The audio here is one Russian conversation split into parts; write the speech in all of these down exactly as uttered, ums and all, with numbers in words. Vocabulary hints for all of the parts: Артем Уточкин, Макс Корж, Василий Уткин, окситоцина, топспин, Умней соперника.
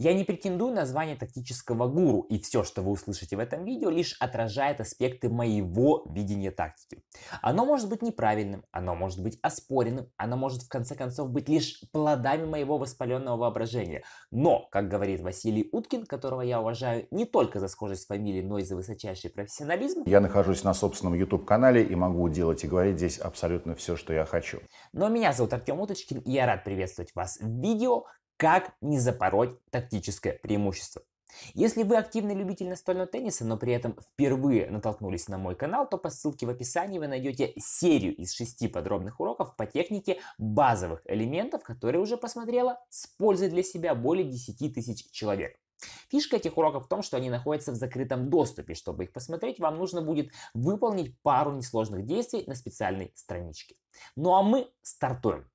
Я не претендую на звание тактического гуру, и все, что вы услышите в этом видео, лишь отражает аспекты моего видения тактики. Оно может быть неправильным, оно может быть оспоренным, оно может в конце концов быть лишь плодами моего воспаленного воображения. Но, как говорит Василий Уткин, которого я уважаю не только за схожесть фамилии, но и за высочайший профессионализм, я нахожусь на собственном YouTube-канале и могу делать и говорить здесь абсолютно все, что я хочу. Но меня зовут Артем Уточкин, и я рад приветствовать вас в видео «Как не запороть тактическое преимущество». Если вы активный любитель настольного тенниса, но при этом впервые натолкнулись на мой канал, то по ссылке в описании вы найдете серию из шести подробных уроков по технике базовых элементов, которые уже посмотрела с пользой для себя более десяти тысяч человек. Фишка этих уроков в том, что они находятся в закрытом доступе. Чтобы их посмотреть, вам нужно будет выполнить пару несложных действий на специальной страничке. Ну а мы стартуем.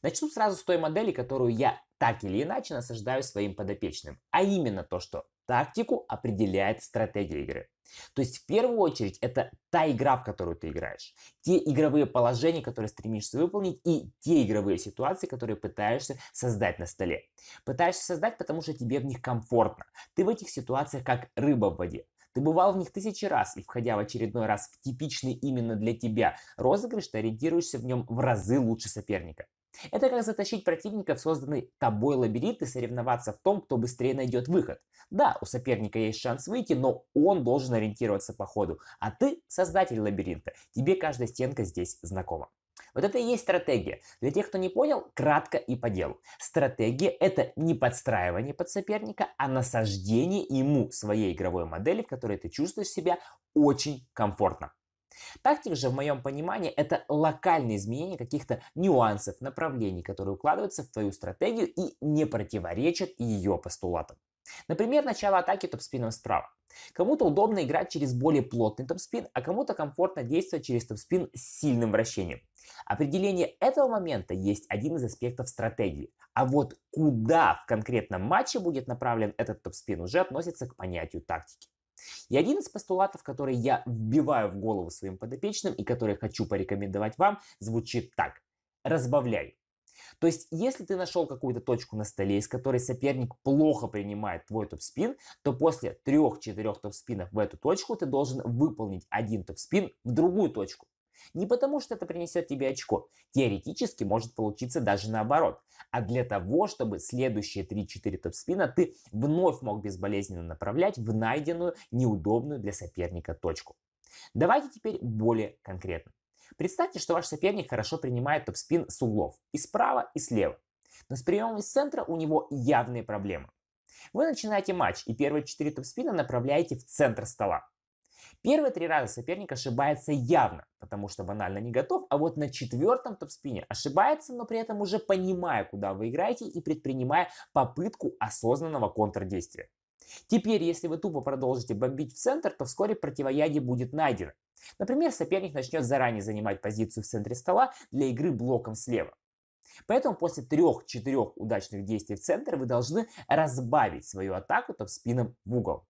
Начну сразу с той модели, которую я так или иначе насаждаю своим подопечным, а именно то, что тактику определяет стратегия игры. То есть в первую очередь это та игра, в которую ты играешь, те игровые положения, которые стремишься выполнить, и те игровые ситуации, которые пытаешься создать на столе. Пытаешься создать, потому что тебе в них комфортно. Ты в этих ситуациях как рыба в воде. Ты бывал в них тысячи раз, и входя в очередной раз в типичный именно для тебя розыгрыш, ты ориентируешься в нем в разы лучше соперника. Это как затащить противника в созданный тобой лабиринт и соревноваться в том, кто быстрее найдет выход. Да, у соперника есть шанс выйти, но он должен ориентироваться по ходу. А ты создатель лабиринта, тебе каждая стенка здесь знакома. Вот это и есть стратегия. Для тех, кто не понял, кратко и по делу. Стратегия – это не подстраивание под соперника, а насаждение ему своей игровой модели, в которой ты чувствуешь себя очень комфортно. Тактика же, в моем понимании, это локальные изменения каких-то нюансов, направлений, которые укладываются в твою стратегию и не противоречат ее постулатам. Например, начало атаки топспином справа. Кому-то удобно играть через более плотный топспин, а кому-то комфортно действовать через топспин с сильным вращением. Определение этого момента есть один из аспектов стратегии. А вот куда в конкретном матче будет направлен этот топспин, уже относится к понятию тактики. И один из постулатов, который я вбиваю в голову своим подопечным и который хочу порекомендовать вам, звучит так. Разбавляй. То есть, если ты нашел какую-то точку на столе, из которой соперник плохо принимает твой топспин, то после трёх-четырёх топспинов в эту точку ты должен выполнить один топспин в другую точку. Не потому, что это принесет тебе очко. Теоретически может получиться даже наоборот. А для того, чтобы следующие три-четыре топспина ты вновь мог безболезненно направлять в найденную, неудобную для соперника точку. Давайте теперь более конкретно. Представьте, что ваш соперник хорошо принимает топспин с углов и справа, и слева. Но с приемом из центра у него явные проблемы. Вы начинаете матч и первые четыре топспина направляете в центр стола. Первые три раза соперник ошибается явно, потому что банально не готов, а вот на четвертом топспине ошибается, но при этом уже понимая, куда вы играете и предпринимая попытку осознанного контрдействия. Теперь, если вы тупо продолжите бомбить в центр, то вскоре противоядие будет найдено. Например, соперник начнет заранее занимать позицию в центре стола для игры блоком слева. Поэтому после трех-четырех удачных действий в центр вы должны разбавить свою атаку топспином в угол.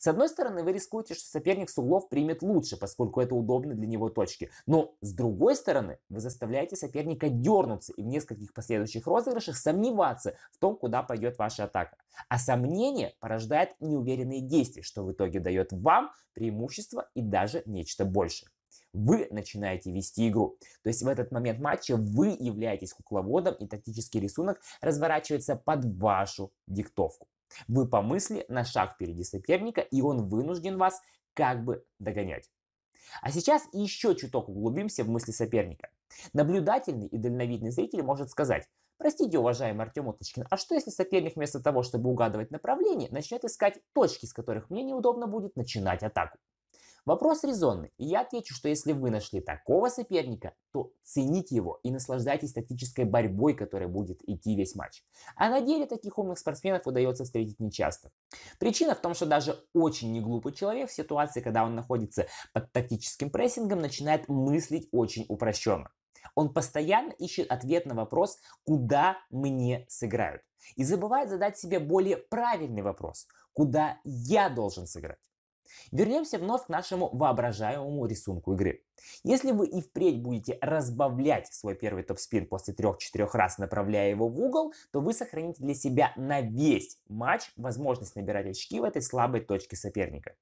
С одной стороны, вы рискуете, что соперник с углов примет лучше, поскольку это удобно для него точки. Но с другой стороны, вы заставляете соперника дернуться и в нескольких последующих розыгрышах сомневаться в том, куда пойдет ваша атака. А сомнение порождает неуверенные действия, что в итоге дает вам преимущество и даже нечто большее. Вы начинаете вести игру. То есть в этот момент матча вы являетесь кукловодом, и тактический рисунок разворачивается под вашу диктовку. Вы по мысли на шаг впереди соперника, и он вынужден вас как бы догонять. А сейчас еще чуток углубимся в мысли соперника. Наблюдательный и дальновидный зритель может сказать: простите, уважаемый Артем Уточкин, а что если соперник вместо того, чтобы угадывать направление, начнет искать точки, с которых мне неудобно будет начинать атаку? Вопрос резонный, и я отвечу, что если вы нашли такого соперника, то цените его и наслаждайтесь тактической борьбой, которая будет идти весь матч. А на деле таких умных спортсменов удается встретить нечасто. Причина в том, что даже очень неглупый человек в ситуации, когда он находится под тактическим прессингом, начинает мыслить очень упрощенно. Он постоянно ищет ответ на вопрос «Куда мне сыграют?» и забывает задать себе более правильный вопрос «Куда я должен сыграть?». Вернемся вновь к нашему воображаемому рисунку игры. Если вы и впредь будете разбавлять свой первый топ-спин после трех-четырех раз, направляя его в угол, то вы сохраните для себя на весь матч возможность набирать очки в этой слабой точке соперника.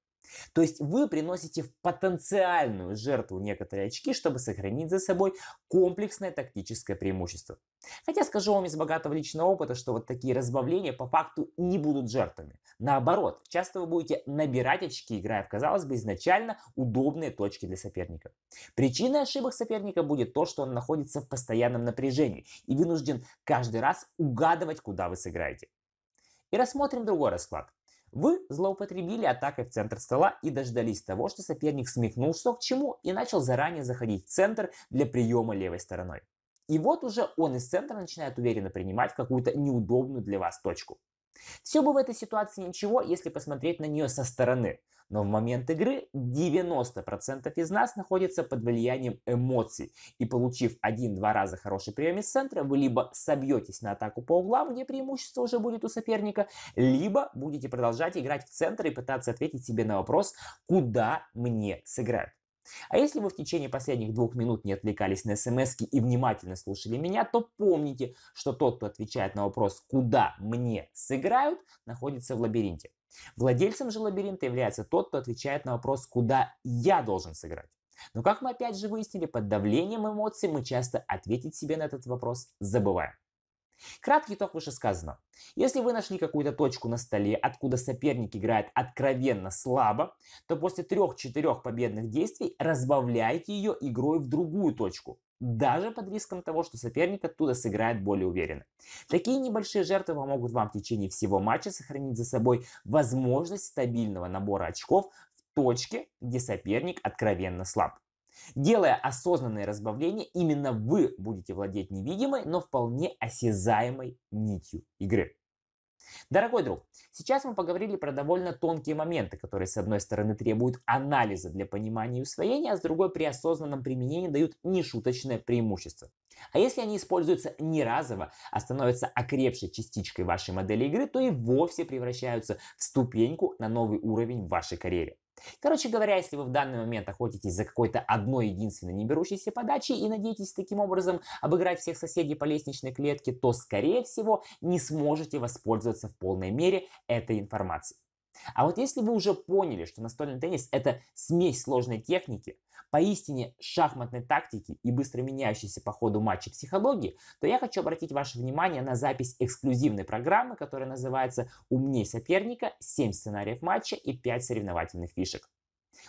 То есть вы приносите в потенциальную жертву некоторые очки, чтобы сохранить за собой комплексное тактическое преимущество. Хотя скажу вам из богатого личного опыта, что вот такие разбавления по факту не будут жертвами. Наоборот, часто вы будете набирать очки, играя в, казалось бы, изначально удобные точки для соперника. Причиной ошибок соперника будет то, что он находится в постоянном напряжении и вынужден каждый раз угадывать, куда вы сыграете. И рассмотрим другой расклад. Вы злоупотребили атакой в центр стола и дождались того, что соперник смекнул, что к чему, и начал заранее заходить в центр для приема левой стороной. И вот уже он из центра начинает уверенно принимать какую-то неудобную для вас точку. Все бы в этой ситуации ничего, если посмотреть на нее со стороны. Но в момент игры девяносто процентов из нас находится под влиянием эмоций. И получив один-два раза хороший прием из центра, вы либо собьетесь на атаку по углам, где преимущество уже будет у соперника, либо будете продолжать играть в центр и пытаться ответить себе на вопрос, куда мне сыграть. А если вы в течение последних двух минут не отвлекались на смски и внимательно слушали меня, то помните, что тот, кто отвечает на вопрос «Куда мне сыграют?», находится в лабиринте. Владельцем же лабиринта является тот, кто отвечает на вопрос «Куда я должен сыграть?». Но, как мы опять же выяснили, под давлением эмоций мы часто ответить себе на этот вопрос забываем. Краткий итог вышесказанного. Если вы нашли какую-то точку на столе, откуда соперник играет откровенно слабо, то после трех-четырех победных действий разбавляйте ее игрой в другую точку, даже под риском того, что соперник оттуда сыграет более уверенно. Такие небольшие жертвы помогут вам в течение всего матча сохранить за собой возможность стабильного набора очков в точке, где соперник откровенно слаб. Делая осознанные разбавления, именно вы будете владеть невидимой, но вполне осязаемой нитью игры. Дорогой друг, сейчас мы поговорили про довольно тонкие моменты, которые с одной стороны требуют анализа для понимания и усвоения, а с другой при осознанном применении дают нешуточное преимущество. А если они используются не разово, а становятся окрепшей частичкой вашей модели игры, то и вовсе превращаются в ступеньку на новый уровень в вашей карьере. Короче говоря, если вы в данный момент охотитесь за какой-то одной единственной неберущейся подачей и надеетесь таким образом обыграть всех соседей по лестничной клетке, то, скорее всего, не сможете воспользоваться в полной мере этой информацией. А вот если вы уже поняли, что настольный теннис – это смесь сложной техники, поистине шахматной тактики и быстро меняющейся по ходу матча психологии, то я хочу обратить ваше внимание на запись эксклюзивной программы, которая называется «Умней соперника. семь сценариев матча и пять соревновательных фишек».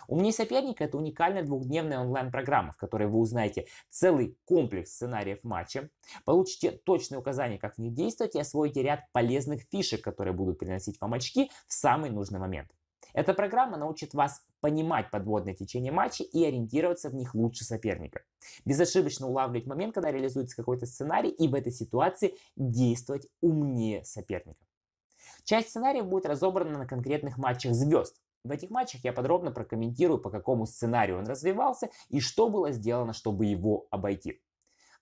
«Умней соперника» — это уникальная двухдневная онлайн-программа, в которой вы узнаете целый комплекс сценариев матча, получите точные указания, как в них действовать, и освоите ряд полезных фишек, которые будут приносить вам очки в самый нужный момент. Эта программа научит вас понимать подводное течение матча и ориентироваться в них лучше соперника, безошибочно улавливать момент, когда реализуется какой-то сценарий, и в этой ситуации действовать умнее соперника. Часть сценариев будет разобрана на конкретных матчах звезд. В этих матчах я подробно прокомментирую, по какому сценарию он развивался и что было сделано, чтобы его обойти.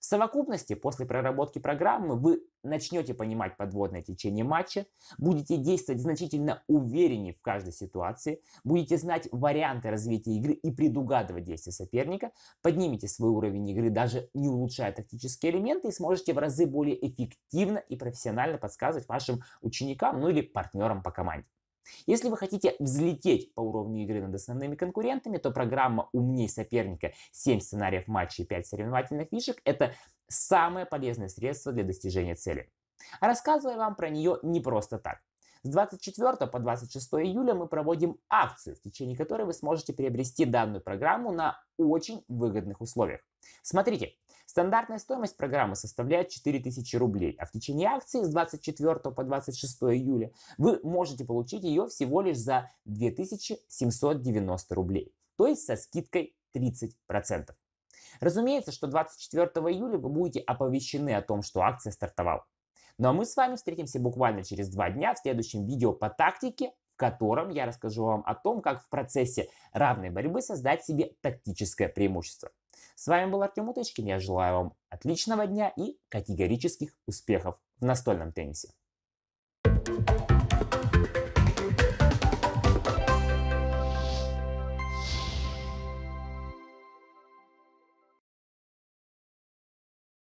В совокупности, после проработки программы, вы начнете понимать подводное течение матча, будете действовать значительно увереннее в каждой ситуации, будете знать варианты развития игры и предугадывать действия соперника, поднимете свой уровень игры, даже не улучшая тактические элементы, и сможете в разы более эффективно и профессионально подсказывать вашим ученикам, ну или партнерам по команде. Если вы хотите взлететь по уровню игры над основными конкурентами, то программа «Умней соперника. семь сценариев матча и пять соревновательных фишек» — это самое полезное средство для достижения цели. А рассказываю вам про нее не просто так. С двадцать четвёртого по двадцать шестое июля мы проводим акцию, в течение которой вы сможете приобрести данную программу на очень выгодных условиях. Смотрите, стандартная стоимость программы составляет четыре тысячи рублей, а в течение акции с двадцать четвёртого по двадцать шестое июля вы можете получить ее всего лишь за две тысячи семьсот девяносто рублей, то есть со скидкой тридцать процентов. Разумеется, что двадцать четвёртого июля вы будете оповещены о том, что акция стартовала. Ну а мы с вами встретимся буквально через два дня в следующем видео по тактике, в котором я расскажу вам о том, как в процессе равной борьбы создать себе тактическое преимущество. С вами был Артем Уточкин. Я желаю вам отличного дня и категорических успехов в настольном теннисе.